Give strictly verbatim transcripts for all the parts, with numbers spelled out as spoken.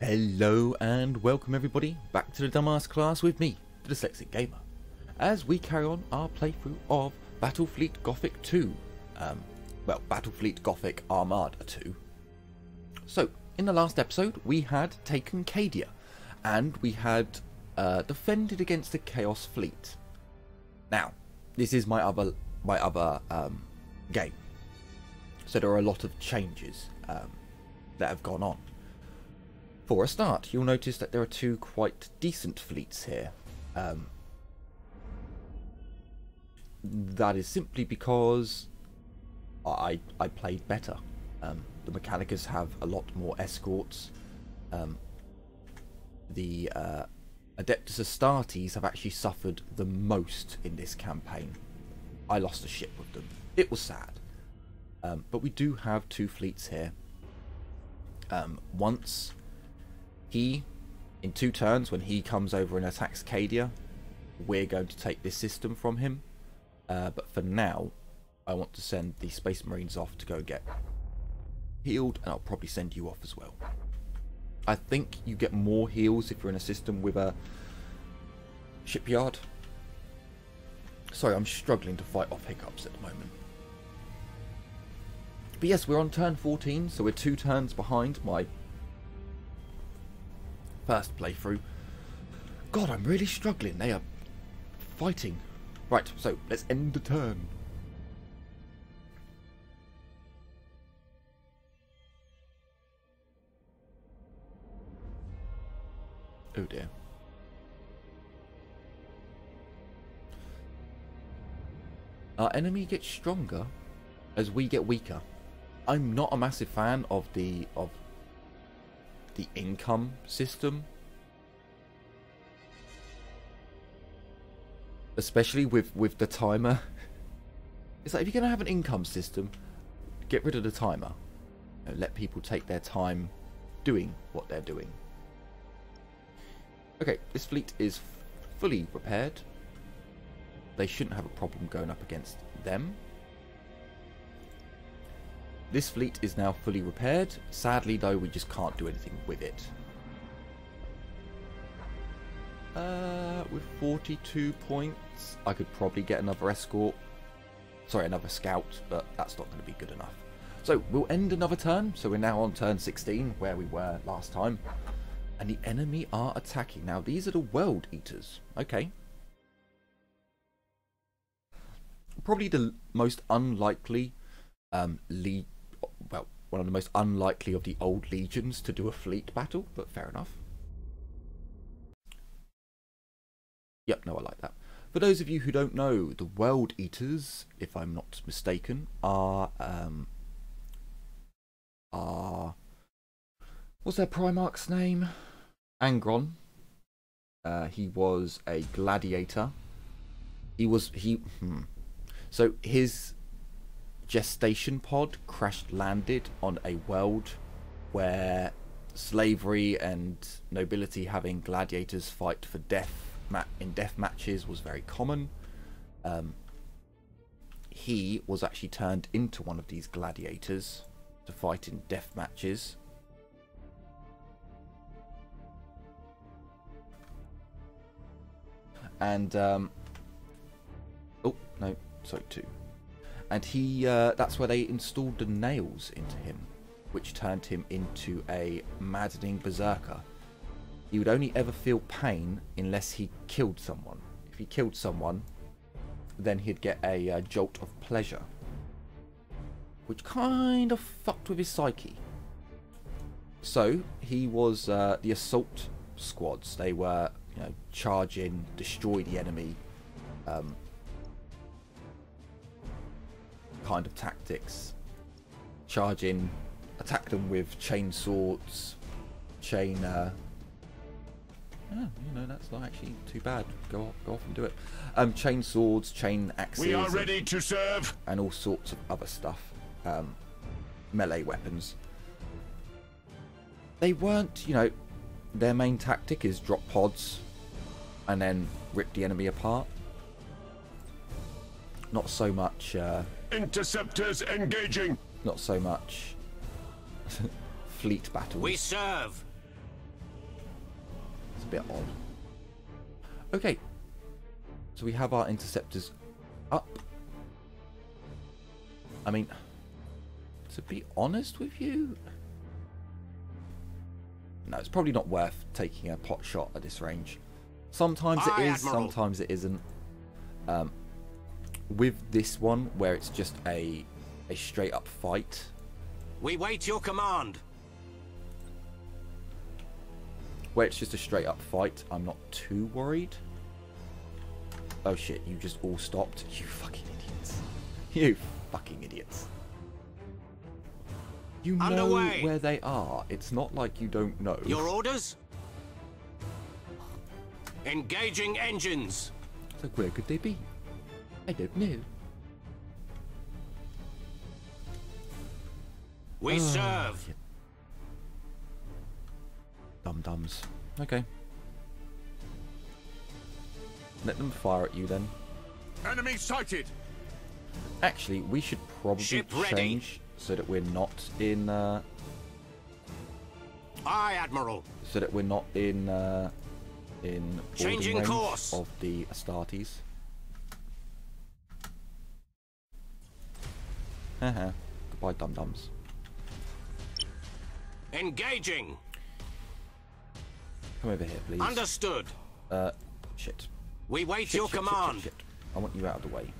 Hello and welcome everybody back to the Dumbass class with me, the Dyslexic Gamer, as we carry on our playthrough of Battlefleet Gothic two, um, well, Battlefleet Gothic Armada two. So, in the last episode we had taken Cadia, and we had uh, defended against the Chaos Fleet. Now, this is my other, my other um, game, so there are a lot of changes um, that have gone on. For a start, you'll notice that there are two quite decent fleets here. Um, that is simply because I I played better. Um, the Mechanicus have a lot more escorts. Um, the uh, Adeptus Astartes have actually suffered the most in this campaign. I lost a ship with them. It was sad. Um, but we do have two fleets here. Um, once... He, in two turns, when he comes over and attacks Cadia, we're going to take this system from him. Uh, but for now, I want to send the Space Marines off to go get healed, and I'll probably send you off as well. I think you get more heals if you're in a system with a shipyard. Sorry, I'm struggling to fight off hiccups at the moment. But yes, we're on turn fourteen, so we're two turns behind my... first playthrough. God, I'm really struggling. They are fighting. Right, so let's end the turn. Oh dear. Our enemy gets stronger as we get weaker. I'm not a massive fan of the of the income system, especially with with the timer. It's like, if you're gonna have an income system, get rid of the timer, you know, let people take their time doing what they're doing. Okay, this fleet is fully repaired. They shouldn't have a problem going up against them. This fleet is now fully repaired. Sadly, though, we just can't do anything with it. Uh, with forty-two points, I could probably get another escort. Sorry, another scout, but that's not going to be good enough. So, we'll end another turn. So, we're now on turn sixteen, where we were last time. And the enemy are attacking. Now, these are the World Eaters. Okay. Probably the most unlikely... Um, le well, one of the most unlikely of the old legions to do a fleet battle, but fair enough. Yep, no, I like that. For those of you who don't know, the World Eaters, if I'm not mistaken, are um, are what's their Primarch's name? Angron. Uh, he was a gladiator. He was he. Hmm. So his gestation pod crash landed on a world where slavery and nobility having gladiators fight for death ma in death matches was very common. Um, he was actually turned into one of these gladiators to fight in death matches. And um, oh no, sorry, two. And he, uh, that's where they installed the nails into him, which turned him into a maddening berserker. He would only ever feel pain unless he killed someone. If he killed someone, then he'd get a uh, jolt of pleasure, which kind of fucked with his psyche. So he was uh, the assault squads. They were, you know, charge in, destroy the enemy. Um, kind of tactics. Charge in, attack them with chain swords, chain uh yeah, you know, that's not actually too bad. Go off, go off and do it. Um chain swords, chain axes. We are ready and, to serve, and all sorts of other stuff. Um melee weapons. They weren't, you know, their main tactic is drop pods and then rip the enemy apart. Not so much uh interceptors engaging. Not so much fleet battles. We serve. a bit odd. Okay. So we have our interceptors up. I mean, to be honest with you, no, it's probably not worth taking a pot shot at this range. Sometimes it is, sometimes it isn't. Um, with this one, where it's just a a straight up fight. We wait your command. Where it's just a straight up fight, I'm not too worried. Oh shit! You just all stopped. You fucking idiots. You fucking idiots. You know Underway. Where they are. It's not like you don't know. Your orders? Engaging engines. So where could they be? I don't know. We oh, serve. Yeah. Dum-dums. Okay. Let them fire at you then. Enemy sighted. Actually, we should probably Ship change. Ready. So that we're not in uh Aye, Admiral. So that we're not in uh in changing course of the Astartes. Uh-huh. Goodbye, dum dums. Engaging. Come over here, please. Understood. Uh shit. We wait shit, your shit, command. Shit, shit, shit. I want you out of the way.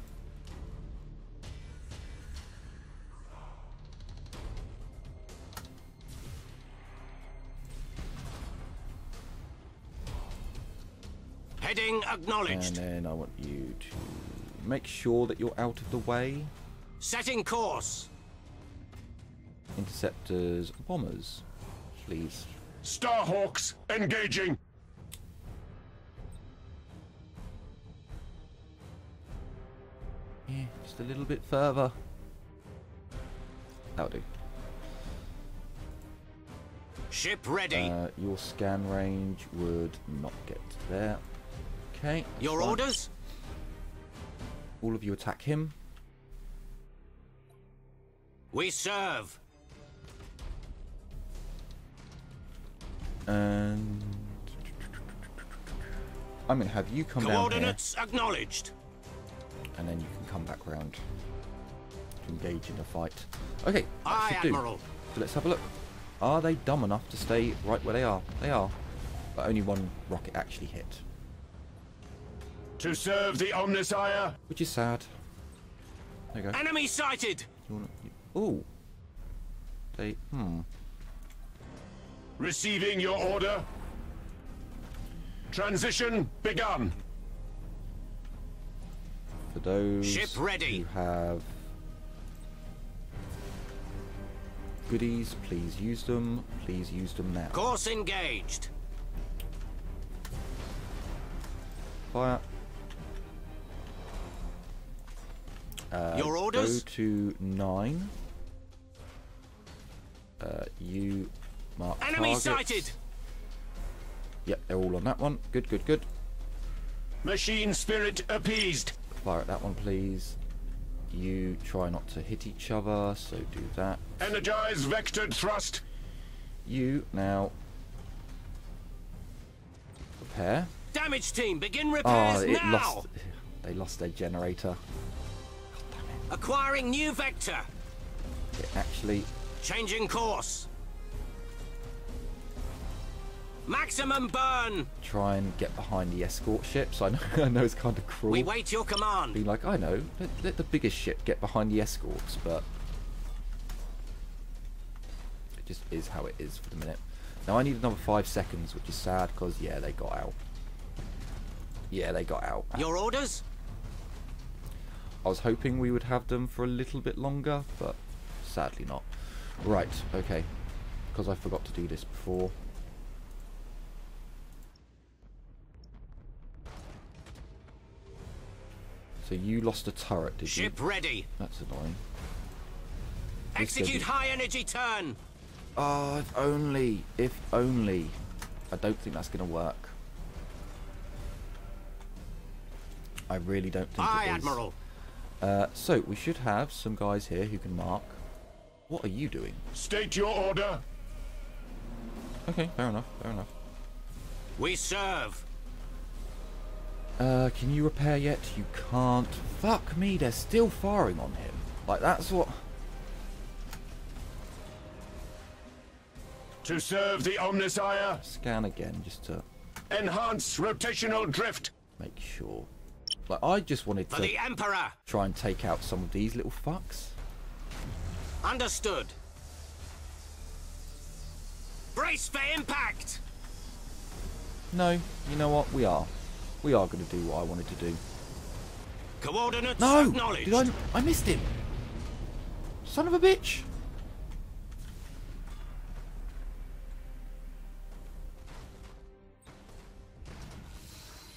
Heading acknowledged. And then I want you to make sure that you're out of the way. Setting course. Interceptors, bombers, please. Starhawks engaging. Yeah, just a little bit further. That'll do. Ship ready. Uh, your scan range would not get there. Okay. Your fine. Orders? All of you attack him. We serve. And I'm gonna have you come down here. Coordinates acknowledged. And then you can come back round to engage in a fight. Okay. Aye, Admiral. Do. So let's have a look. Are they dumb enough to stay right where they are? They are. But only one rocket actually hit. To serve the Omnisire! Which is sad. There you go. Enemy sighted! You wanna, you, ooh. They... hmm. Receiving your order. Transition begun. For those Ship ready. Who have... goodies, please use them. Please use them now. Course engaged. Fire. Uh, Your orders? Go to nine. Uh, you mark Enemy targets. Sighted! Yep, they're all on that one. Good, good, good. Machine spirit appeased. Fire at that one, please. You try not to hit each other, so do that. Energize vectored thrust. You now repair. Damage team, begin repairs oh, it now. Lost, they lost their generator. Acquiring new vector. It actually... changing course. Maximum burn. Try and get behind the escort ships. I know, I know it's kind of cruel. We wait your command. Be like, I know, let, let the biggest ship get behind the escorts, but... it just is how it is for the minute. Now I need another five seconds, which is sad, because, yeah, they got out. Yeah, they got out. Your orders? I was hoping we would have them for a little bit longer, but sadly not. Right, okay. Because I forgot to do this before. So you lost a turret, did you? Ship ready. That's annoying. Execute high energy turn. Oh, if only, if only. I don't think that's going to work. I really don't think it is. Aye, Admiral. Uh, so, we should have some guys here who can mark. What are you doing? State your order. Okay, fair enough, fair enough. We serve. Uh, can you repair yet? You can't. Fuck me, they're still firing on him. Like, that's what... To serve the Omnisire. Scan again, just to... Enhance rotational drift. Make sure. Like, I just wanted to... For the Emperor. Try and take out some of these little fucks. Understood. Brace for impact. No, you know what? We are. We are going to do what I wanted to do. Coordinates no! acknowledged. Did I, I missed him. Son of a bitch.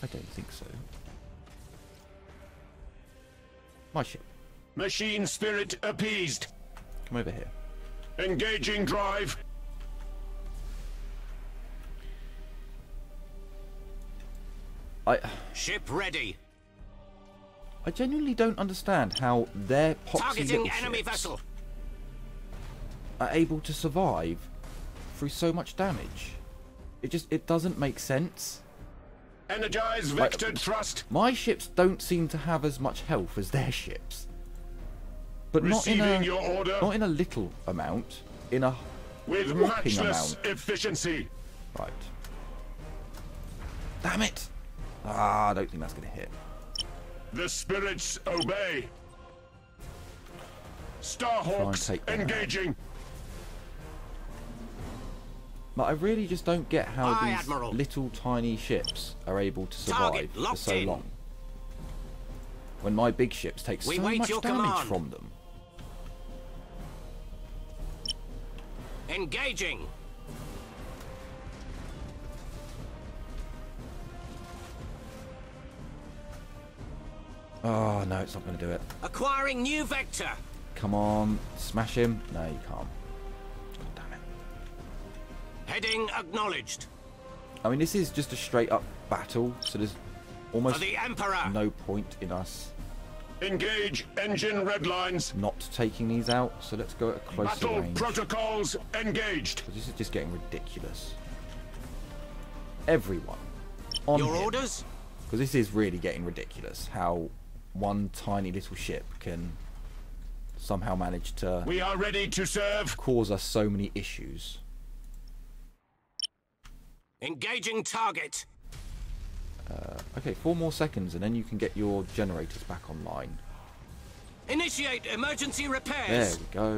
I don't think so. My ship. Machine spirit appeased. Come over here. Engaging drive. I... Ship ready. I genuinely don't understand how their poxy little ships are able to survive through so much damage. It just, it doesn't make sense. Energize vectored like, thrust. My ships don't seem to have as much health as their ships. But Receiving not in a your order. not in a little amount, in a with matchless amount. efficiency. Right. Damn it. Ah, I don't think that's going to hit. The spirits obey. Starhawks engaging. But I really just don't get how Aye, these Admiral. little tiny ships are able to survive for so in. long. When my big ships take we so much damage command. from them. Engaging. Oh, no, it's not going to do it. Acquiring new vector. Come on, smash him. No, you can't. God damn it. Heading acknowledged. I mean, this is just a straight-up battle, so there's almost For the Emperor. no point in us... Engage engine red lines. ...not taking these out, so let's go at a closer battle range. Battle protocols engaged. So this is just getting ridiculous. Everyone. On Your him. orders? Because this is really getting ridiculous, how... one tiny little ship can somehow manage to we are ready to serve cause us so many issues. Engaging target. Uh, okay, four more seconds and then you can get your generators back online. Initiate emergency repairs. There we go.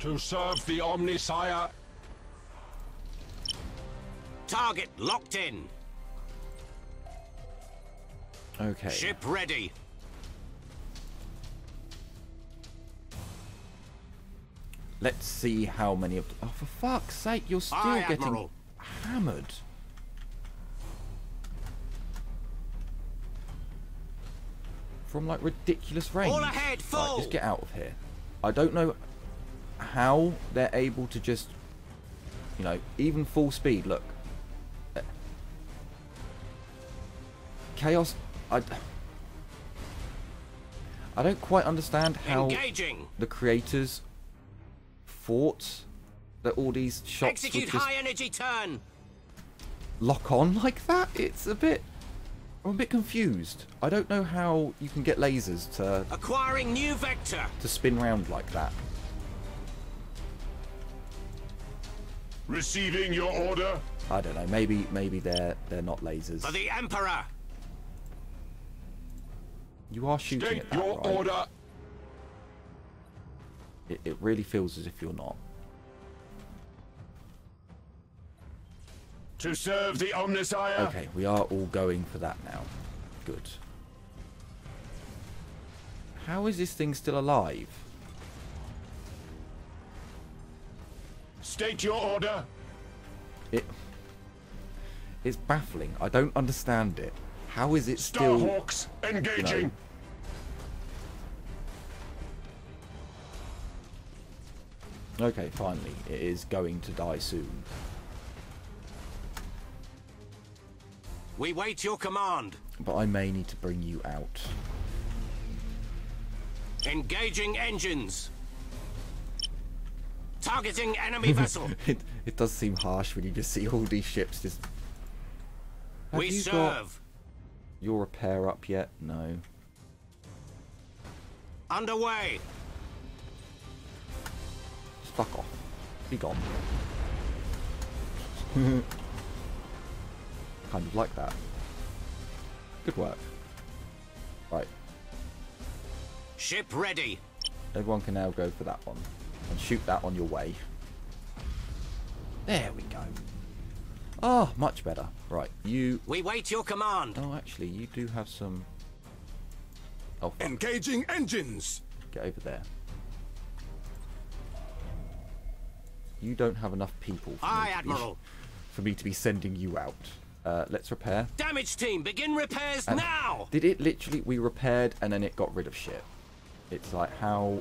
To serve the Omnisire. Target locked in. Okay. Ship ready. Let's see how many of them. Oh, for fuck's sake, you're still Aye, getting Admiral. hammered. From like ridiculous range. All ahead, full. Right, just get out of here. I don't know how they're able to just, you know, even full speed, look. Chaos, I, I don't quite understand how Engaging. the creators thought that all these shots Execute would just high energy turn. lock on like that. It's a bit, I'm a bit confused. I don't know how you can get lasers to acquiring new vector to spin round like that. Receiving your order. I don't know. Maybe, maybe they're they're not lasers. For the Emperor. You are shooting State at that, your right? order. It, it really feels as if you're not. To serve the Omnisire. Okay, we are all going for that now. Good. How is this thing still alive? State your order. It, it's baffling. I don't understand it. How is it still... Starhawks engaging. You know, okay, finally, it is going to die soon. We wait your command. But I may need to bring you out. Engaging engines. Targeting enemy vessel. it, it does seem harsh when you just see all these ships just. Have we you serve. Got your repair up yet? No. Underway. Fuck off. Be gone. Kind of like that. Good work. Right. Ship ready. Everyone can now go for that one. And shoot that on your way. There we go. Ah, much better. Right, you... We wait your command. Oh, actually, you do have some... Oh. Engaging engines. Get over there. You don't have enough people for, Aye, me, Admiral. Be, for me to be sending you out. Uh, let's repair. Damage team, begin repairs and now! Did it literally... We repaired and then it got rid of shit. It's like how...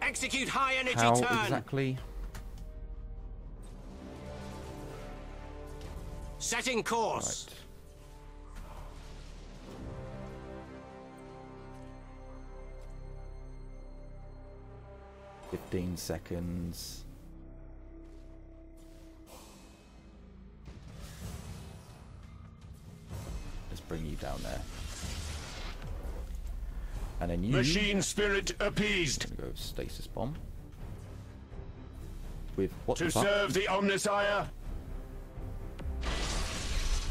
Execute high energy how turn. How exactly? Setting course. Right. Fifteen seconds. Let's bring you down there. And then you, machine spirit appeased. Go stasis bomb. With what? To serve the Omnisire.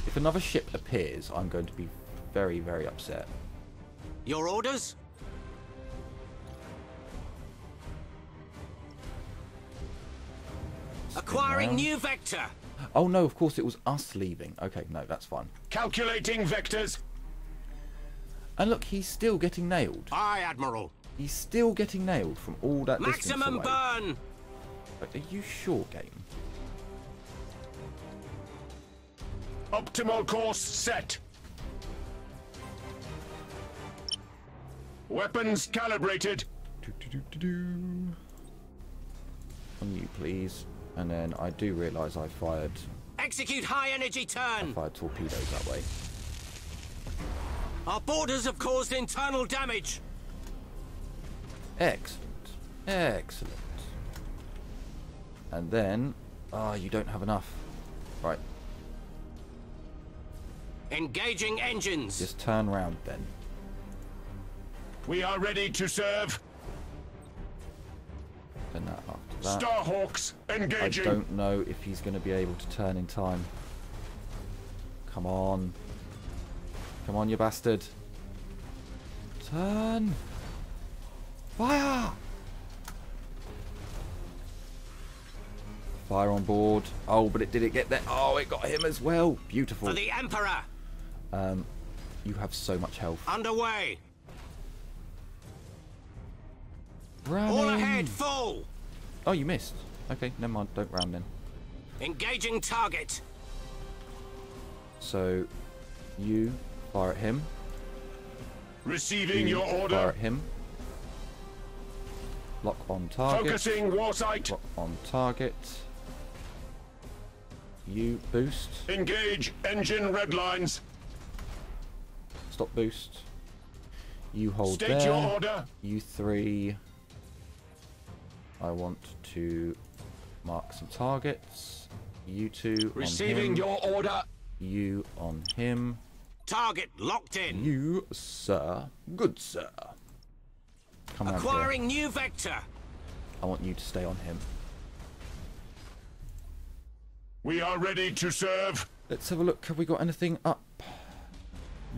If another ship appears, I'm going to be very, very upset. Your orders? Spin Acquiring around. New vector. Oh no! Of course, it was us leaving. Okay, no, that's fine. Calculating vectors. And look, he's still getting nailed. Aye, Admiral. He's still getting nailed from all that maximum distance away. Burn. But are you sure, game? Optimal course set. Weapons calibrated. Do, do, do, do, do. On you, please. And then I do realise I fired. Execute high energy turn. I fired torpedoes that way. Our borders have caused internal damage. Excellent. Excellent. And then... Ah, oh, you don't have enough. Right. Engaging engines. Just turn round then. We are ready to serve. And that after that. Starhawks engaging. I don't know if he's going to be able to turn in time. Come on. Come on, you bastard. Turn. Fire. Fire on board. Oh, but it did it get there. Oh, it got him as well. Beautiful. For the Emperor. Um, you have so much health. Underway. Running. All ahead, full. Oh, you missed. Okay, never mind. Don't ram then. Engaging target. So, you... Fire at him. Receiving you your order. Fire at him. Lock on target. Focusing war sight. Lock on target. You boost. Engage engine red lines. Stop boost. You hold State there. Your order. You three. I want to mark some targets. You two. Receiving on him. Your order. You on him. Target locked in. You, sir. Good, sir. Come on. Acquiring new vector. I want you to stay on him. We are ready to serve. Let's have a look. Have we got anything up?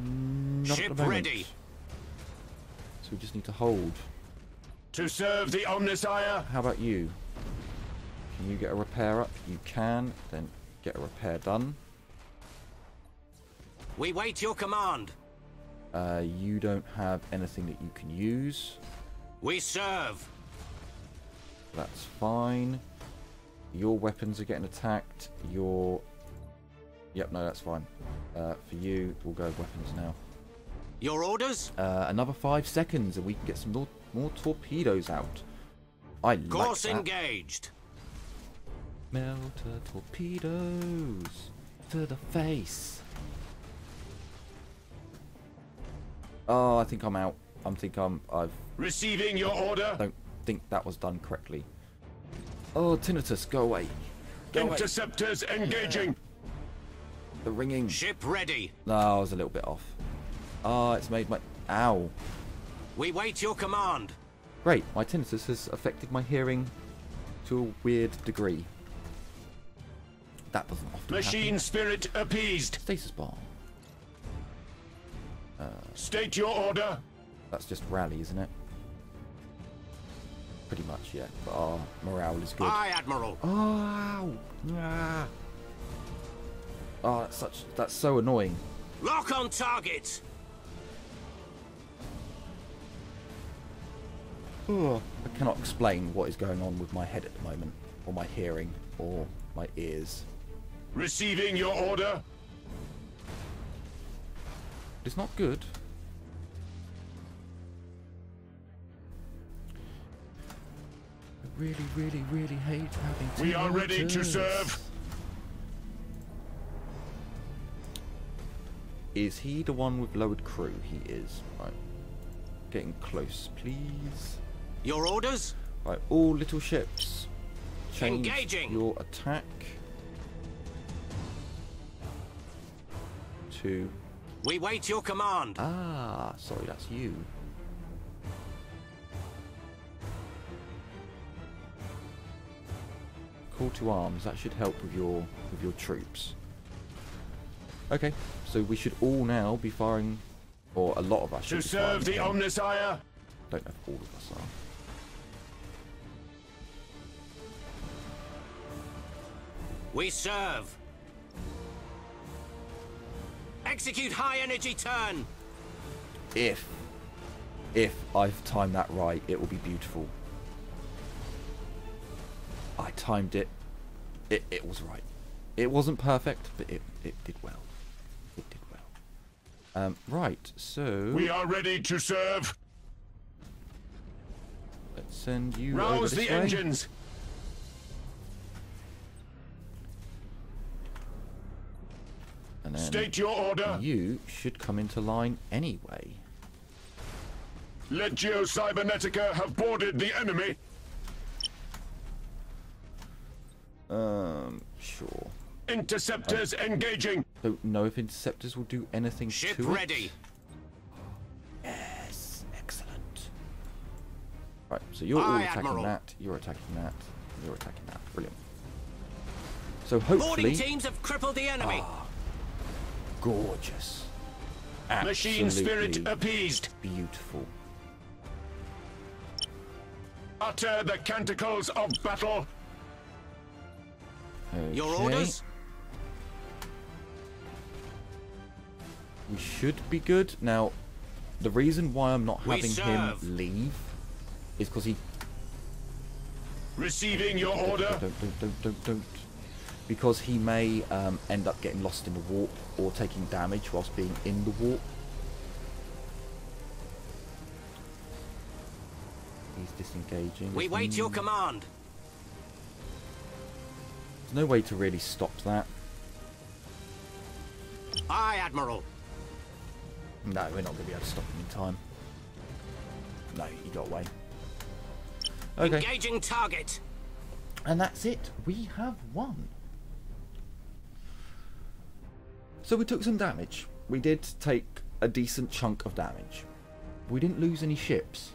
Not Ship ready. So we just need to hold. To serve the Omnisire. How about you? Can you get a repair up? You can. Then get a repair done. We wait your command. Uh, you don't have anything that you can use. We serve. That's fine. Your weapons are getting attacked. Your... Yep, no, that's fine. Uh, for you, we'll go weapons now. Your orders? Uh, another five seconds and we can get some more, more torpedoes out. I like that. Course engaged. Melter torpedoes to the face. Oh, I think I'm out. I think I'm... I've... Receiving your order. I don't think that was done correctly. Oh, Tinnitus, go away. Go Interceptors away. Engaging. The ringing. Ship ready. No, I was a little bit off. Ah, oh, it's made my... Ow. We wait your command. Great, my tinnitus has affected my hearing to a weird degree. That doesn't often Machine happen. Spirit appeased. Stasis bomb. Uh, State your order. That's just rally, isn't it? Pretty much, yeah. But our morale is good. Aye, Admiral. Oh, ah. Oh, that's such. That's so annoying. Lock on target. Oh, I cannot explain what is going on with my head at the moment, or my hearing, or my ears. Receiving your order. It's not good. I really, really, really hate having to. We are ready to serve. Is he the one with lowered crew? He is. Right. Getting close, please. Your orders? Right, all little ships. Change Engaging. Your attack to. We wait your command. Ah, sorry, that's you. Call to arms. That should help with your with your troops. Okay, so we should all now be firing, or a lot of us should. To serve the Omnisire. Don't know if all of us are. We serve. Execute high energy turn. If, if I've timed that right, it will be beautiful. I timed it. It it was right. It wasn't perfect, but it it did well. It did well. Um, right. So we are ready to serve. Let's send you Rouse over this the way. Engines. And then State your order. You should come into line anyway. Legio Cybernetica have boarded the enemy. Um, sure. Interceptors I engaging. Don't know if interceptors will do anything Ship to ready. It. Yes, excellent. Right, so you're Aye, all attacking Admiral. That. You're attacking that. You're attacking that. Brilliant. So hopefully. Boarding teams have crippled the enemy. Ah, gorgeous. Absolutely Machine spirit appeased. Beautiful. Utter the canticles of battle. Okay. Your orders? We should be good. Now, the reason why I'm not having him leave is because he... Receiving your order. Don't, don't, don't, don't, don't. don't. Because he may um, end up getting lost in the warp or taking damage whilst being in the warp. He's disengaging. We wait your command. There's no way to really stop that. Aye, Admiral. No, we're not going to be able to stop him in time. No, he got away. Okay. Engaging target. And that's it. We have won. So we took some damage. We did take a decent chunk of damage. We didn't lose any ships.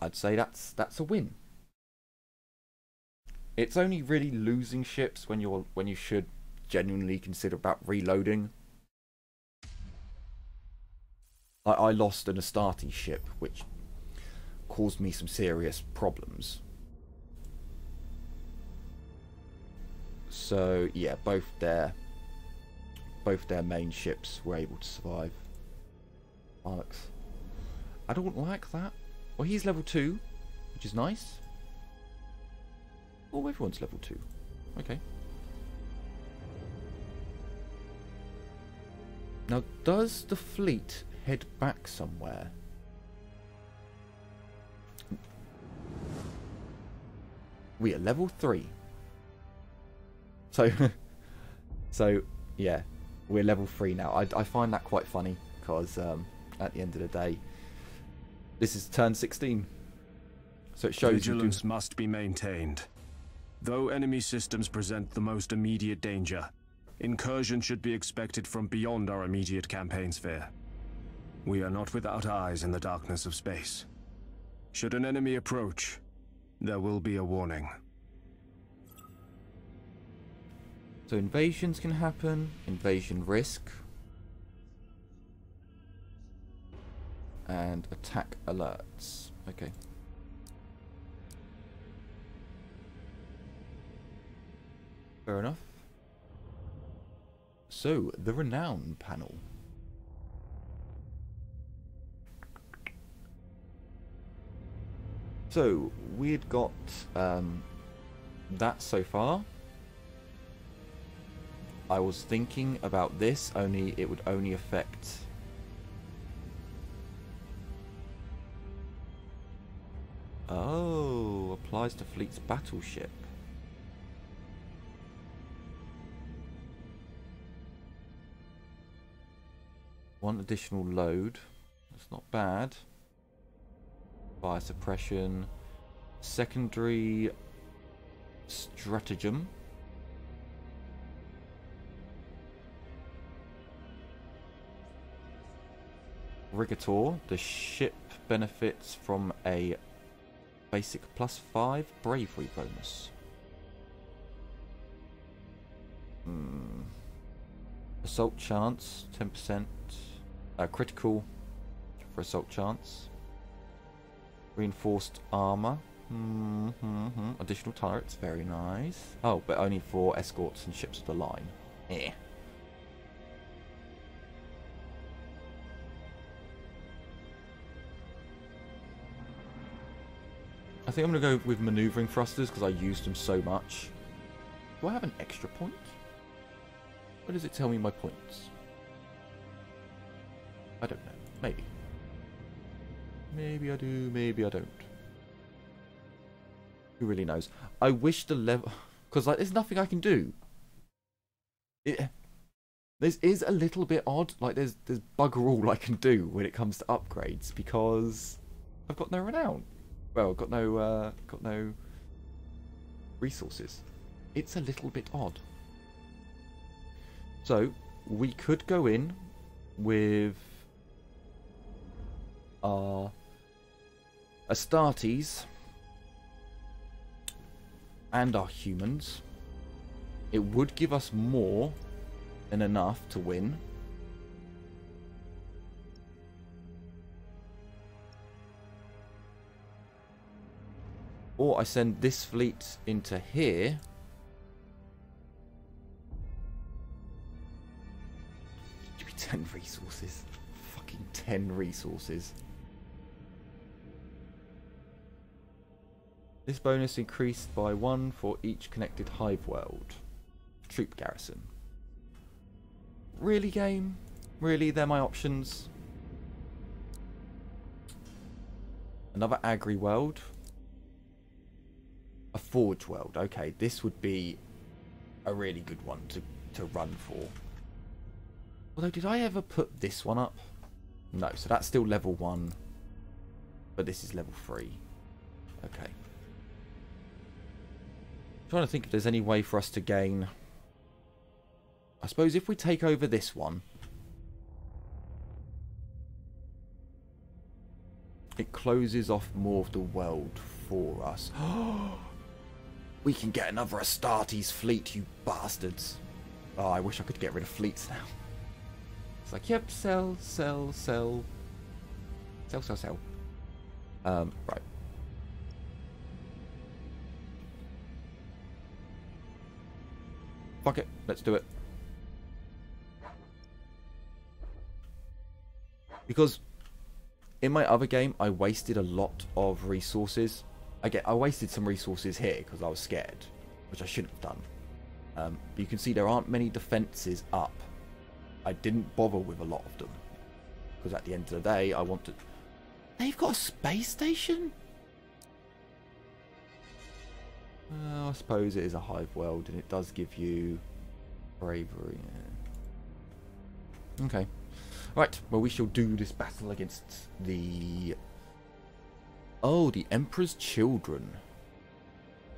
I'd say that's that's a win. It's only really losing ships when you're when you should genuinely consider about reloading. I, I lost an Astartes ship, which caused me some serious problems. So yeah, both their both their main ships were able to survive. Alex, I don't like that. Well, he's level two, which is nice. Oh, everyone's level two. Okay. Now, does the fleet head back somewhere? We are level three. So, so yeah, we're level three now. I, I find that quite funny because um, at the end of the day, this is turn sixteen. So it shows vigilance you do... must be maintained. Though enemy systems present the most immediate danger, incursion should be expected from beyond our immediate campaign sphere. We are not without eyes in the darkness of space. Should an enemy approach, there will be a warning. So invasions can happen, invasion risk, and attack alerts. Okay. Fair enough. So, the Renown panel. So, we'd got um, that so far. I was thinking about this, only it would only affect Oh, applies to fleet's battleship. One additional load. That's not bad. Fire suppression. Secondary stratagem. Rigator. The ship benefits from a basic plus five bravery bonus. Hmm. Assault chance, ten percent. Uh, critical for assault chance. Reinforced armor. Mm-hmm. Additional turrets, very nice. Oh, but only for escorts and ships of the line. Eh. I think I'm going to go with maneuvering thrusters because I used them so much. Do I have an extra point? What does it tell me my points? I don't know. Maybe. Maybe I do, maybe I don't. Who really knows? I wish the level... Because like, there's nothing I can do. It... This is a little bit odd. Like, there's, there's bugger all I can do when it comes to upgrades because I've got no renown. Well, I've got no, uh, got no resources. It's a little bit odd. So, we could go in with our Astartes and our humans. It would give us more than enough to win. Or I send this fleet into here. Give me ten resources. Fucking ten resources. This bonus increased by one for each connected hive world. Troop garrison. Really, game? Really, they're my options. Another agri world. A forge world. Okay, this would be a really good one to, to run for. Although, did I ever put this one up? No, so that's still level one. But this is level three. Okay. I'm trying to think if there's any way for us to gain... I suppose if we take over this one... It closes off more of the world for us. We can get another Astartes fleet, you bastards. Oh, I wish I could get rid of fleets now. It's like, yep, sell, sell, sell. Sell, sell, sell. Um, right. Fuck it, let's do it. Because in my other game, I wasted a lot of resources. I get, I wasted some resources here because I was scared, which I shouldn't have done. Um, but you can see there aren't many defenses up. I didn't bother with a lot of them because at the end of the day, I wanted. They've got a space station. Uh, I suppose it is a hive world, and it does give you bravery. Yeah. Okay. Right. Well, we shall do this battle against the Oh, the Emperor's Children.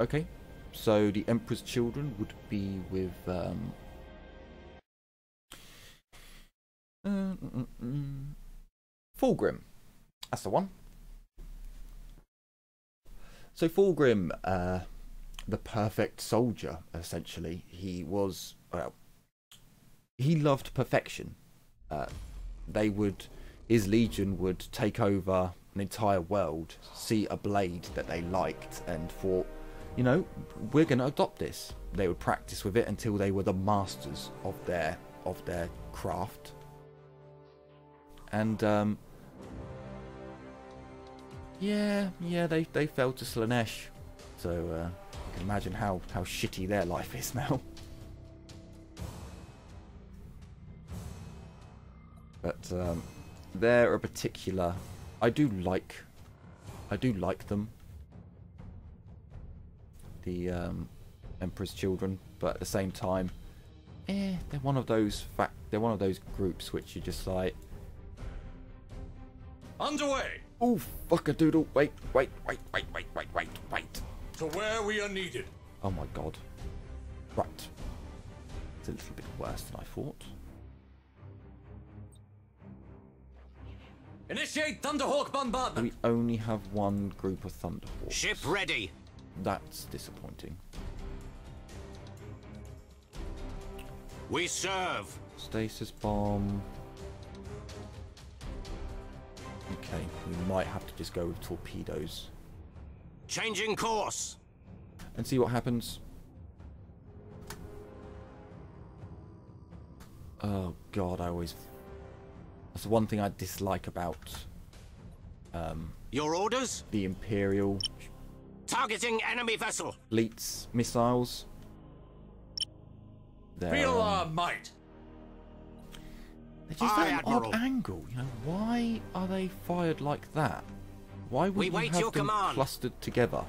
Okay, so the Emperor's Children would be with um uh, mm, mm, Fulgrim. That's the one. So Fulgrim, uh, the perfect soldier, essentially. He was, well, he loved perfection. Uh, they would, his legion would take over an entire world, see a blade that they liked and thought, you know, we're going to adopt this. They would practice with it until they were the masters of their, of their craft. And, um... Yeah, yeah, they, they fell to Slaanesh, so uh, you can imagine how, how shitty their life is now. But um, they're a particular... I do like... I do like them. The um, Emperor's Children, but at the same time, eh, they're one of those fact. They're one of those groups which you just like... Underway! Oh, fuck a doodle. Wait, wait, wait, wait, wait, wait, wait, wait. To where we are needed. Oh my god. Right. It's a little bit worse than I thought. Initiate Thunderhawk bombardment. We only have one group of Thunderhawks. Ship ready. That's disappointing. We serve. Stasis bomb. Okay, we might have to just go with torpedoes. Changing course! And see what happens. Oh god, I always... That's the one thing I dislike about... Um, Your orders? The Imperial... Targeting enemy vessel! Fleets, missiles. They're, Feel our might! They're just at an odd angle, you know. Why are they fired like that? Why would we you have your them command. clustered together?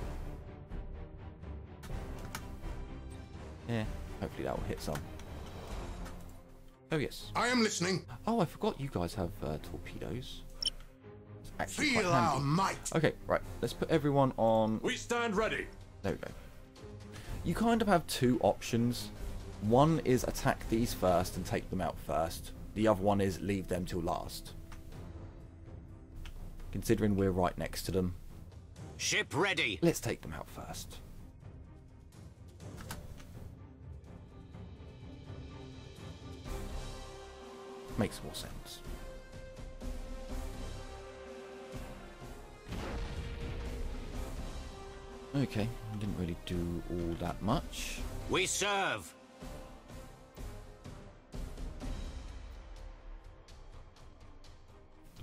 Yeah, hopefully that will hit some. Oh yes. I am listening. Oh, I forgot you guys have uh, torpedoes. It's actually Feel quite handy. Our might. Okay, right. Let's put everyone on. We stand ready. There we go. You kind of have two options. One is attack these first and take them out first. The other one is leave them till last. Considering we're right next to them. Ship ready. Let's take them out first. Makes more sense. Okay, I didn't really do all that much. We serve.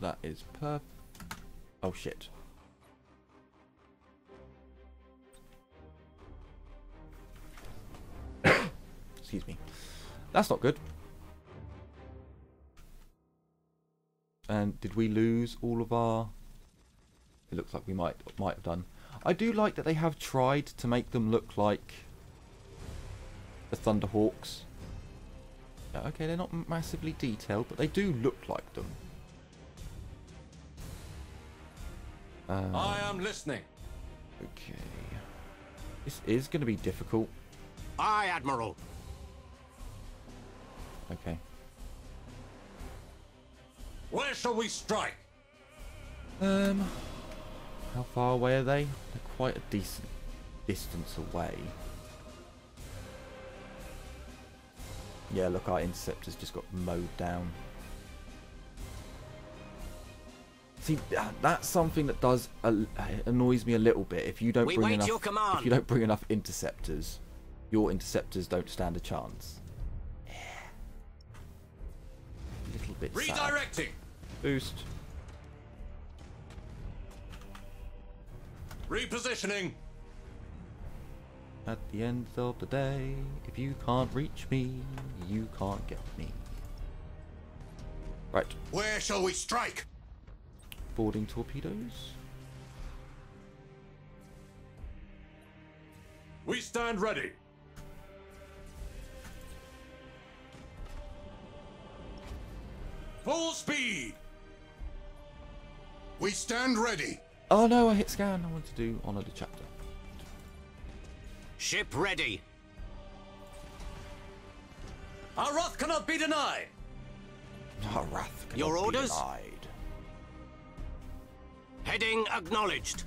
That is perf. Oh shit. Excuse me. That's not good. And did we lose all of our? It looks like we might might have done. I do like that they have tried to make them look like the Thunderhawks. Okay, they're not massively detailed, but they do look like them. Um, I am listening. Okay. This is going to be difficult. Aye, Admiral. Okay. Where shall we strike? Um, how far away are they? They're quite a decent distance away. Yeah, look, our interceptor's just got mowed down. See, that's something that does uh, annoys me a little bit. If you don't we bring enough, if you don't bring enough interceptors, your interceptors don't stand a chance. Yeah. A little bit. Redirecting. Sad. Boost. Repositioning. At the end of the day, if you can't reach me, you can't get me. Right. Where shall we strike? Boarding torpedoes. We stand ready. Full speed. We stand ready. Oh no, I hit scan. I want to do honor the chapter. Ship ready. Our wrath cannot be denied. Our wrath cannot Your orders? be denied. Heading acknowledged.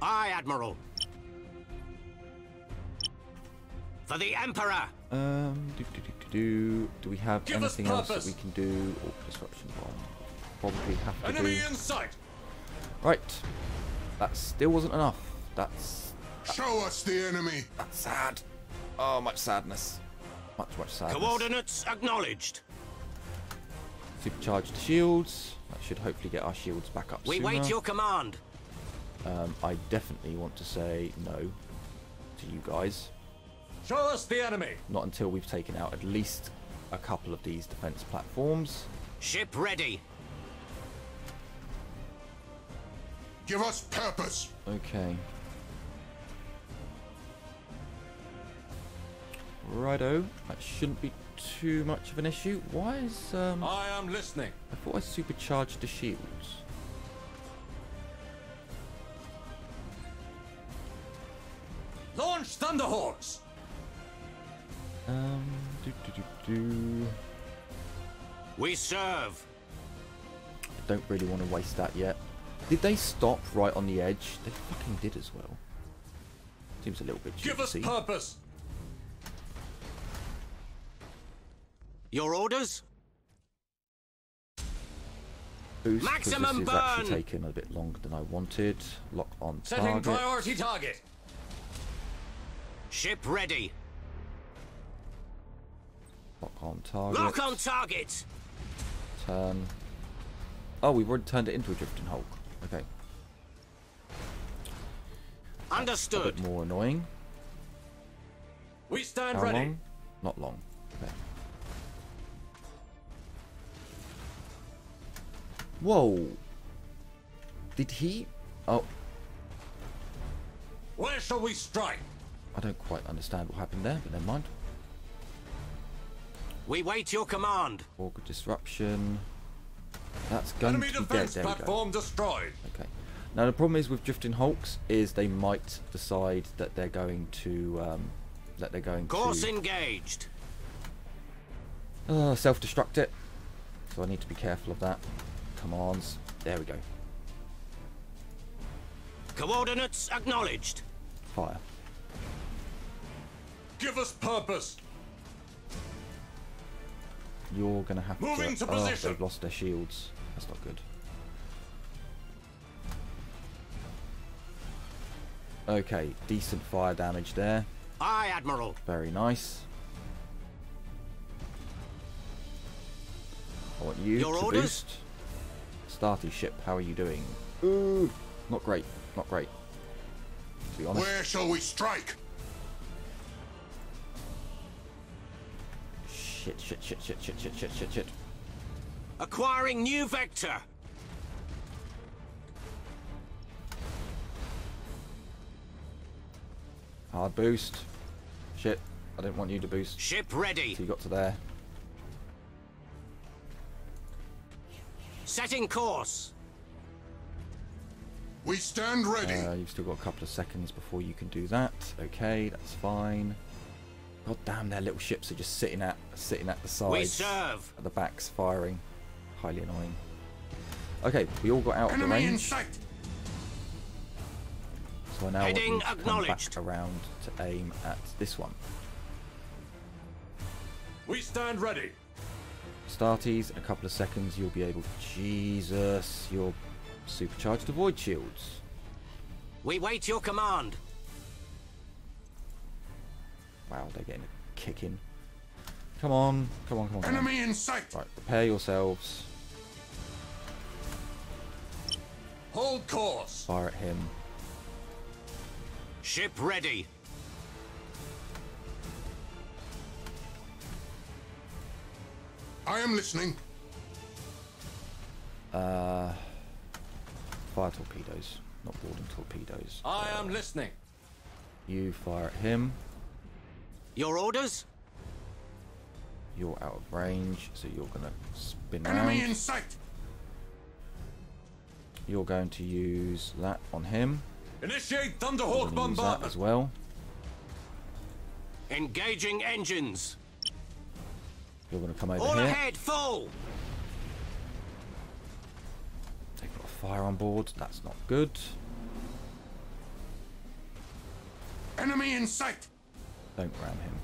Aye, Admiral. For the Emperor. Um, do do do do do. Do we have Give anything else that we can do? Or oh, disruption bomb. Probably have to Enemy do. in sight. Right. That still wasn't enough. That's. That, Show us the enemy. That's sad. Oh, much sadness. Much, much sadness. Coordinates acknowledged. Supercharged shields. That should hopefully get our shields back up we sooner. We wait your command. Um, I definitely want to say no to you guys. Show us the enemy. Not until we've taken out at least a couple of these defense platforms. Ship ready. Give us purpose. Okay. Righto, that shouldn't be too much of an issue. Why is um? I am listening. I thought I supercharged the shields. Launch Thunderhawks. Um. Do do do do. We serve. I don't really want to waste that yet. Did they stop right on the edge? They fucking did as well. Seems a little bit cheesy. Give us purpose. Your orders. Boost, Maximum burn. Actually taken a bit longer than I wanted. Lock on target. Setting priority target. Ship ready. Lock on target. Lock on target. Turn. Oh, we've already turned it into a drifting hulk. Okay. Understood. That's a bit more annoying. We stand How ready. Long? Not long. Okay. Whoa. Did he? Oh. Where shall we strike? I don't quite understand what happened there, but never mind. We wait your command. Org disruption. That's going Enemy to be dead. There platform we go. Destroyed. Okay. Now the problem is with drifting hulks is they might decide that they're going to um, that they're going Course to. Course engaged. Uh, self-destruct it. So I need to be careful of that. Commands. There we go. Coordinates acknowledged. Fire. Give us purpose. You're gonna have Moving to. to oh, they've lost their shields. That's not good. Okay, decent fire damage there. Aye, Admiral. Very nice. I want you Your to orders? boost. Starty ship, how are you doing? Ooh, not great. Not great. To be honest. Where shall we strike? Shit, shit, shit, shit, shit, shit, shit, shit, shit. Acquiring new vector. Hard boost. Shit, I didn't want you to boost. Ship ready. So you got to there. Setting course. We stand ready. Uh, you've still got a couple of seconds before you can do that. Okay, that's fine. God damn, their little ships are just sitting at sitting at the sides. We serve. At the backs, firing. Highly annoying. Okay, we all got out Enemy of the range. In sight. So I now Heading want them to come back around to aim at this one. We stand ready. Astartes, in a couple of seconds you'll be able to... Jesus, you're supercharged to void shields. We wait your command. Wow, they're getting a kick in. Come on, come on, come on. Enemy in sight! Right, prepare yourselves. Hold course! Fire at him. Ship ready. I am listening. Uh, fire torpedoes, not boarding torpedoes. I uh, am listening. You fire at him. Your orders? You're out of range, so you're gonna spin Enemy around. Enemy in sight! You're going to use that on him. Initiate Thunderhawk bombardment as well. Engaging engines. You're going to come over All here. Ahead, full. They've got a fire on board. That's not good. Enemy in sight. Don't ram him.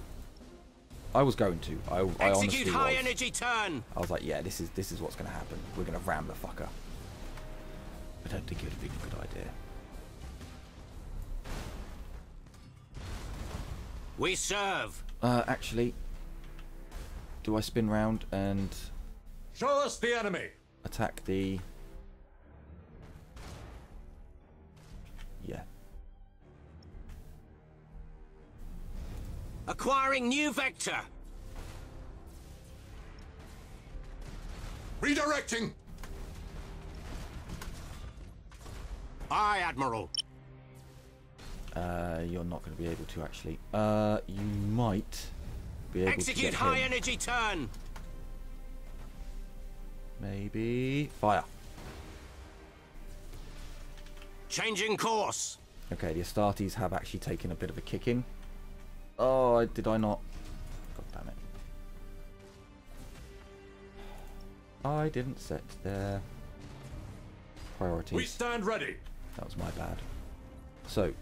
I was going to. I, I honestly was. High energy turn. I was like, yeah, this is this is what's going to happen. We're going to ram the fucker. I don't think it would have been a good idea. We serve. Uh, actually, do I spin round and show us the enemy? Attack the. Yeah. Acquiring new vector. Redirecting. Aye, Admiral. Uh, you're not going to be able to actually. Uh, you might be able Execute to. Execute high him. energy turn. Maybe fire. Changing course. Okay, the Astartes have actually taken a bit of a kicking. Oh, did I not? God damn it! I didn't set their priorities. We stand ready. That was my bad. So.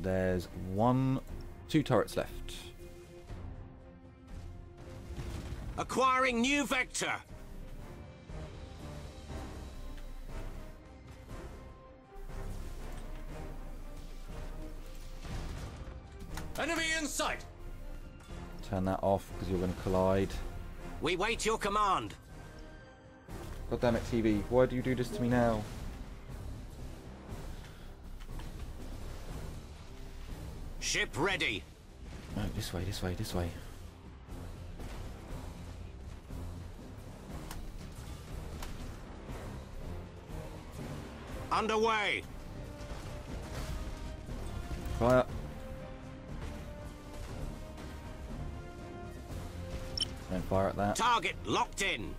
There's one, two turrets left. Acquiring new vector. Enemy in sight. Turn that off because you're going to collide. We wait your command. God damn it, T V! Why do you do this to me now? Ship ready. No, this way, this way, this way. Underway. Fire. Don't fire at that. Target locked in.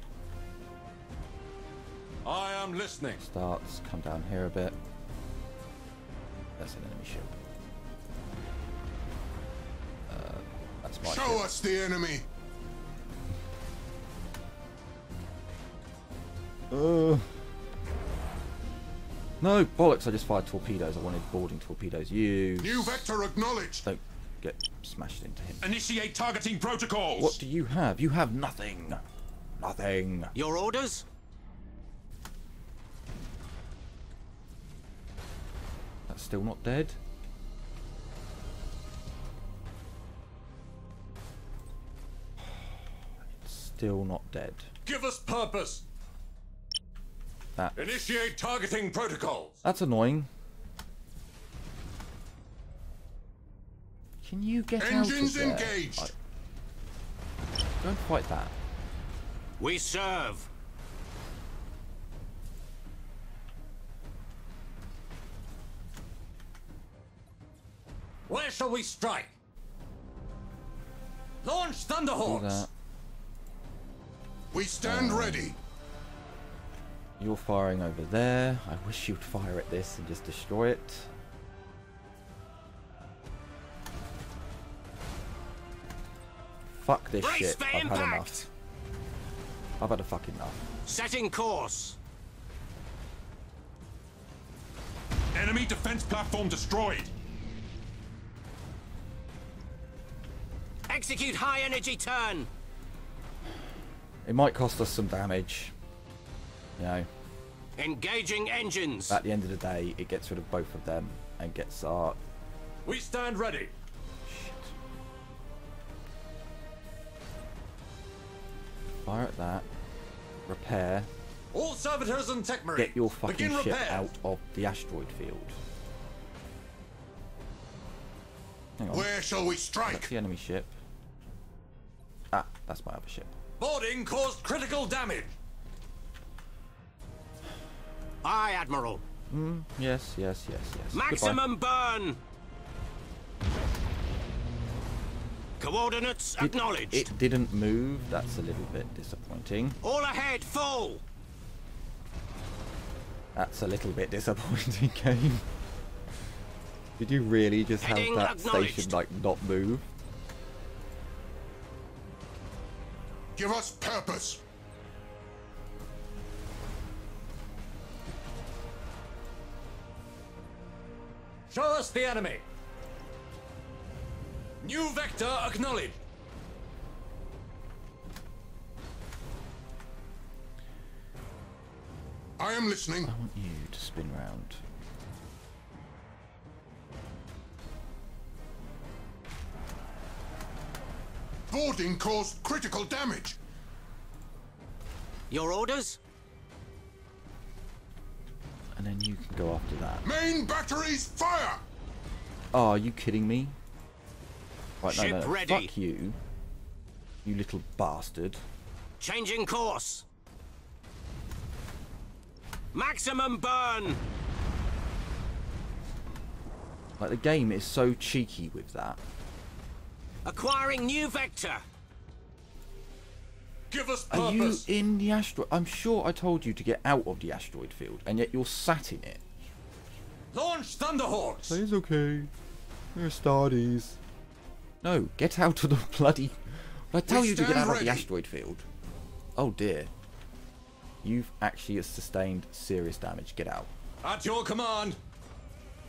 I am listening. Starts, come down here a bit. That's an enemy ship. Show ship. us the enemy. Uh, no bollocks! I just fired torpedoes. I wanted boarding torpedoes. You. New vector acknowledged. Don't get smashed into him. Initiate targeting protocols. What do you have? You have nothing. Nothing. Your orders. That's still not dead. Still not dead. Give us purpose. That. Initiate targeting protocols. That's annoying. Can you get Engines out of there? engaged. I... Don't fight that. We serve. Where shall we strike? Launch Thunderhawks. We stand um, ready. You're firing over there. I wish you'd fire at this and just destroy it. Fuck this Brace shit. I've impact. had enough. I've had a fucking enough. Setting course. Enemy defense platform destroyed. Execute high energy turn. It might cost us some damage, you know. Engaging engines. At the end of the day, it gets rid of both of them and gets our. We stand ready. Shit. Fire at that. Repair. All servitors and tech marines. Get your fucking ship out of the asteroid field. Hang on. Where shall we strike? That's the enemy ship. Ah, that's my other ship. Boarding caused critical damage. Aye, Admiral. Mm, yes, yes, yes, yes. Maximum Goodbye. burn. Coordinates it, acknowledged. It didn't move. That's a little bit disappointing. All ahead, full. That's a little bit disappointing, game. Did you really just have Heading that station, like, not move? Give us purpose! Show us the enemy! New vector acknowledged! I am listening. I want you to spin round. Boarding caused critical damage. Your orders? And then you can go after that. Main batteries fire! Oh, are you kidding me? Right, Ship no, no, ready. Fuck you. You little bastard. Changing course. Maximum burn. Like, the game is so cheeky with that. Acquiring new vector. Give us purpose. Are you in the asteroid? I'm sure I told you to get out of the asteroid field, and yet you're sat in it. Launch Thunderhawks. So it's okay. We're Astartes. No, get out of the bloody... I tell we you to get out ready. of the asteroid field. Oh dear. You've actually sustained serious damage. Get out. At your command.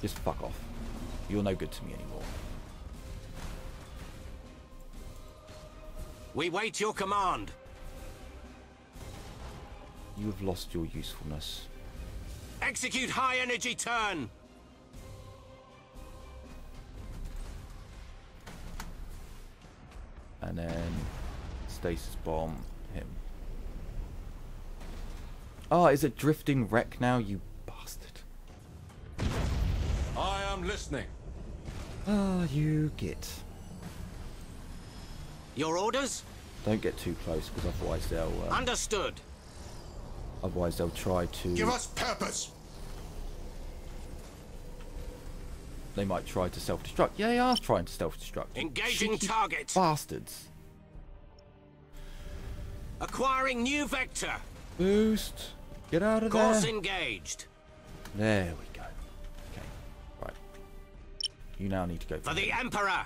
Just fuck off. You're no good to me anymore. We wait your command. You have lost your usefulness. Execute high energy turn. And then stasis bomb him. Oh, is it drifting wreck now, you bastard? I am listening. Ah, oh, you git. Your orders? Don't get too close, because otherwise they'll... Uh, Understood. Otherwise they'll try to... Give us purpose! They might try to self-destruct. Yeah, they are trying to self-destruct. Engaging Cheeky target. Bastards. Acquiring new vector. Boost. Get out of Course there. Course engaged. There we go. Okay. Right. You now need to go... For, for the Emperor!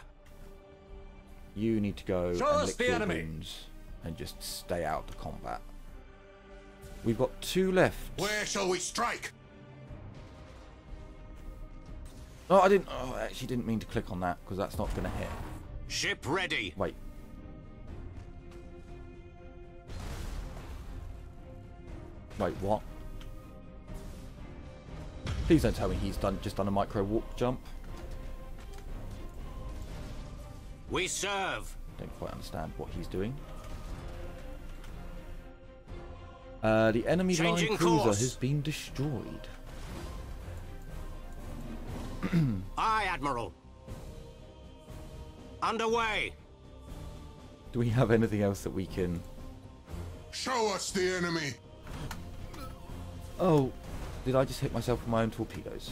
You need to go Show and lick the your enemy. wounds and just stay out of combat. We've got two left. Where shall we strike? Oh, I didn't. Oh, I actually didn't mean to click on that, because that's not going to hit. Ship ready. Wait. Wait, what? Please don't tell me he's done just done a micro warp jump. We serve. Don't quite understand what he's doing. Uh, the enemy Changing line cruiser course. has been destroyed. Aye, Admiral. Underway. Do we have anything else that we can? Show us the enemy. Oh, did I just hit myself with my own torpedoes?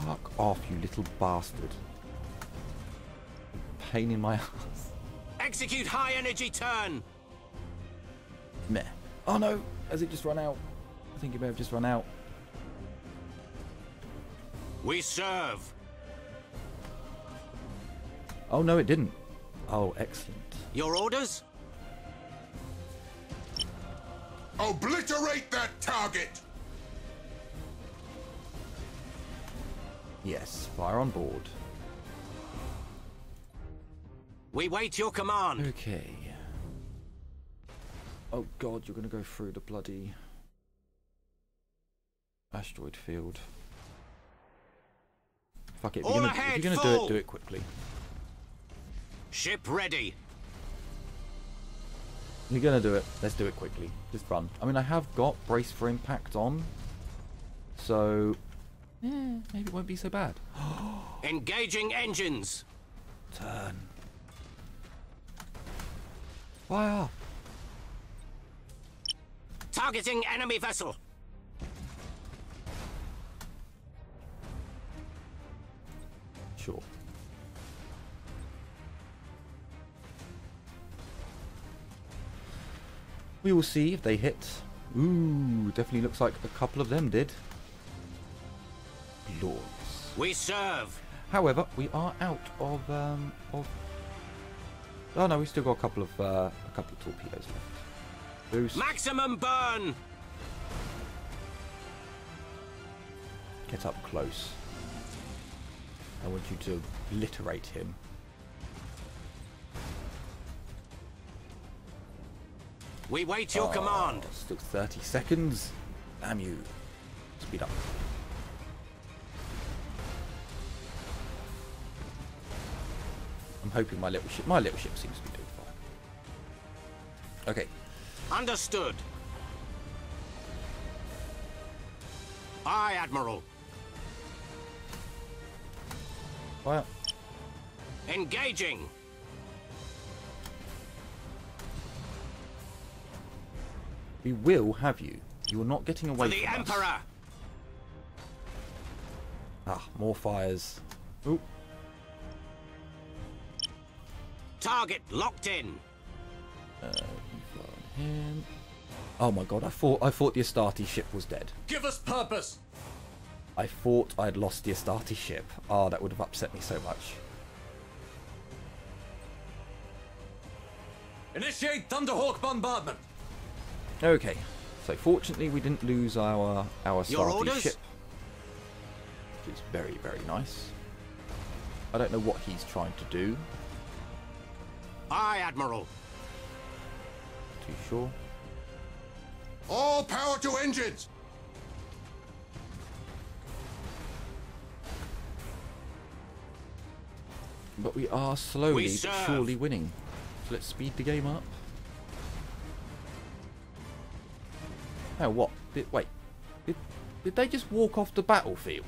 Fuck off, you little bastard. Pain in my ass. Execute high energy turn. Meh. Oh no, has it just run out? I think it may have just run out. We serve. Oh no, it didn't. Oh, excellent. Your orders? Obliterate that target! Yes, fire on board. We wait your command. Okay. Oh god, you're gonna go through the bloody asteroid field. Fuck it, if you're gonna, if you're gonna do it, do it quickly. Ship ready. You're gonna do it. Let's do it quickly. Just run. I mean, I have got brace for impact on, so yeah, maybe it won't be so bad. Engaging engines. Turn. Fire. Targeting enemy vessel. Sure. We will see if they hit. Ooh, definitely looks like a couple of them did. Glorious. We serve. However, we are out of um of. Oh no, we still got a couple of uh, a couple of torpedoes left. Boost. Maximum burn. Get up close. I want you to obliterate him. We wait your oh, command. Still thirty seconds. Damn you. Speed up. I'm hoping my little ship my little ship seems to be doing fine. Okay. Understood. Aye, Admiral. Fire. Engaging. We will have you. You are not getting away. For the from Emperor. Us. Ah, more fires. Ooh. Target locked in. Uh, him. Oh my God! I thought I thought the Astartes ship was dead. Give us purpose. I thought I'd lost the Astartes ship. Ah, oh, that would have upset me so much. Initiate Thunderhawk bombardment. Okay, so fortunately we didn't lose our our Astartes ship, which is very, very nice. I don't know what he's trying to do. Aye, Admiral. Too sure. All power to engines. But we are slowly we but surely winning. So let's speed the game up. Oh, what? Did, wait, did, did they just walk off the battlefield?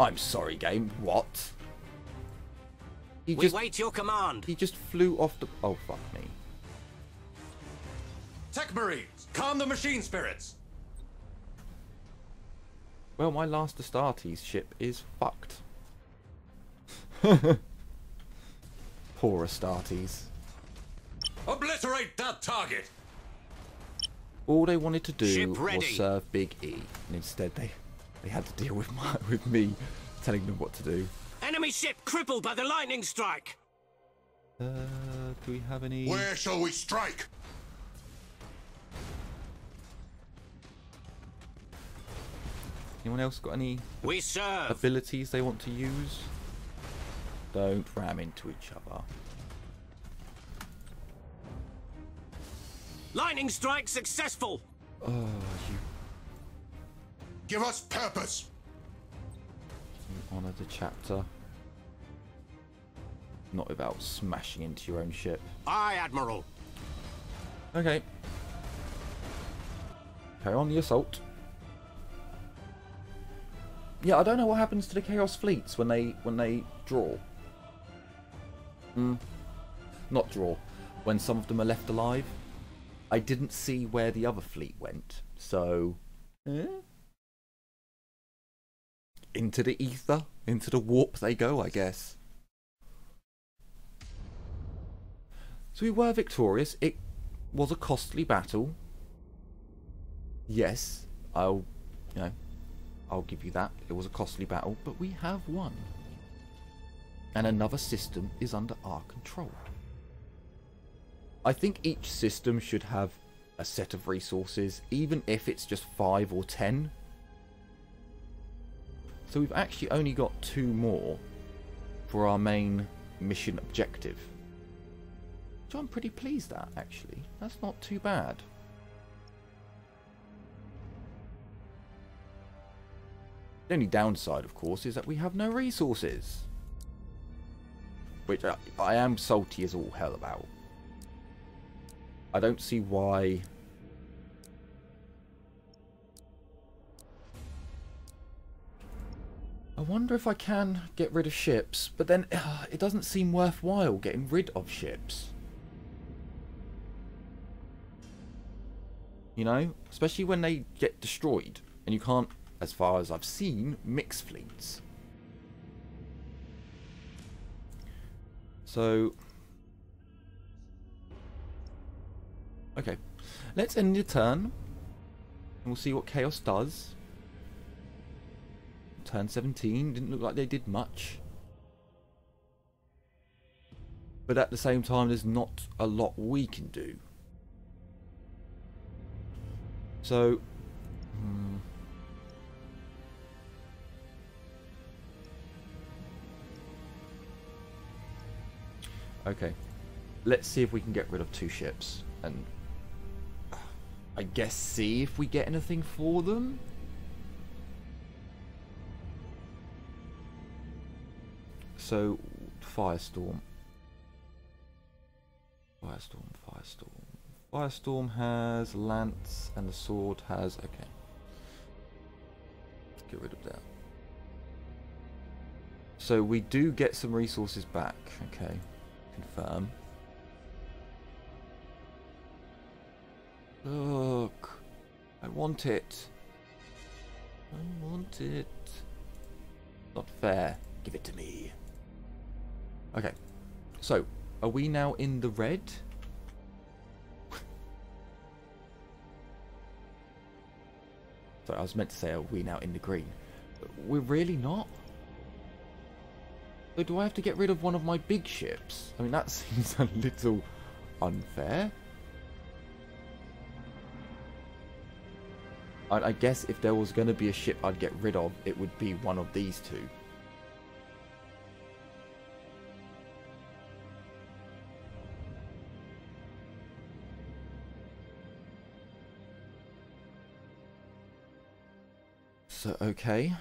I'm sorry, game. What? He we just, wait your command. He just flew off the... Oh, fuck me. Tech Marines, calm the machine spirits. Well, my last Astartes ship is fucked. Poor Astartes. Obliterate that target. All they wanted to do was serve Big E, and instead they they had to deal with my, with me telling them what to do. Enemy ship crippled by the lightning strike. Uh, do we have any? Where shall we strike? Anyone else got any we serve. abilities they want to use? Don't ram into each other. Lightning strike successful. Oh, you give us purpose. You honor the chapter. Not without smashing into your own ship. Aye, Admiral. Okay. Carry on the assault. Yeah, I don't know what happens to the Chaos Fleets when they when they draw. Hmm. Not draw. When some of them are left alive. I didn't see where the other fleet went, so eh? Into the ether, into the warp they go, I guess. So we were victorious. It was a costly battle. Yes, I'll, you know, I'll give you that. It was a costly battle, but we have won, and another system is under our control. I think each system should have a set of resources, even if it's just five or ten. So we've actually only got two more for our main mission objective, which I'm pretty pleased at, actually. That's not too bad. The only downside, of course, is that we have no resources, which I, I am salty as all hell about. I don't see why I wonder if I can get rid of ships, but then uh, it doesn't seem worthwhile getting rid of ships, you know, especially when they get destroyed and you can't, as far as I've seen, mix fleets. So okay, Let's end your turn. And we'll see what Chaos does. Turn seventeen. Didn't look like they did much. But at the same time, there's not a lot we can do. So... Hmm. Okay, let's see if we can get rid of two ships, and I guess see if we get anything for them. So, Firestorm. Firestorm, Firestorm. Firestorm has Lance, and the sword has... Okay. Let's get rid of that. So we do get some resources back, okay. Confirm. Look, I want it. I want it. Not fair. Give it to me. Okay. So, are we now in the red? Sorry, I was meant to say, are we now in the green? We're really not. So do I have to get rid of one of my big ships? I mean, that seems a little unfair. I, I guess if there was going to be a ship I'd get rid of, it would be one of these two. So, okay.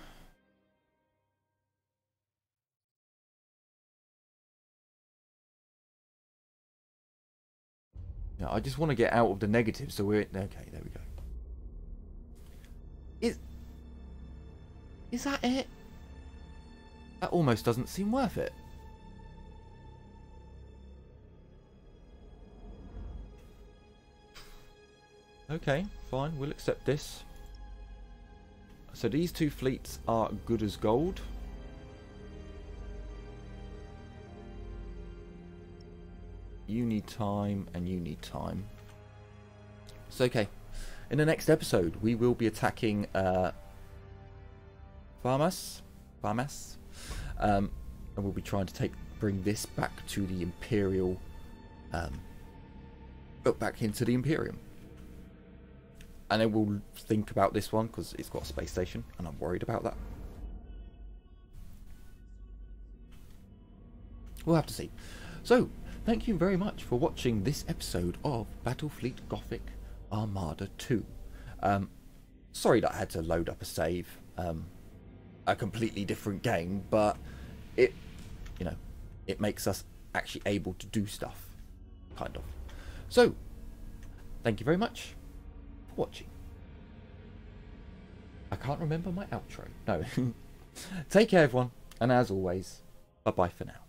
No, I just want to get out of the negative, so we're... Okay, there we go. Is... Is that it? That almost doesn't seem worth it. Okay, fine, we'll accept this. So these two fleets are good as gold. You need time, and you need time. It's okay. In the next episode, we will be attacking uh, Farmas, Farmas, um, and we'll be trying to take bring this back to the Imperial, um, back into the Imperium. And then we'll think about this one because it's got a space station, and I'm worried about that. We'll have to see. So. Thank you very much for watching this episode of Battlefleet Gothic Armada two. Um, sorry that I had to load up a save, um, a completely different game, but it, you know, it makes us actually able to do stuff, kind of. So, thank you very much for watching. I can't remember my outro. No. Take care, everyone, and as always, bye bye for now.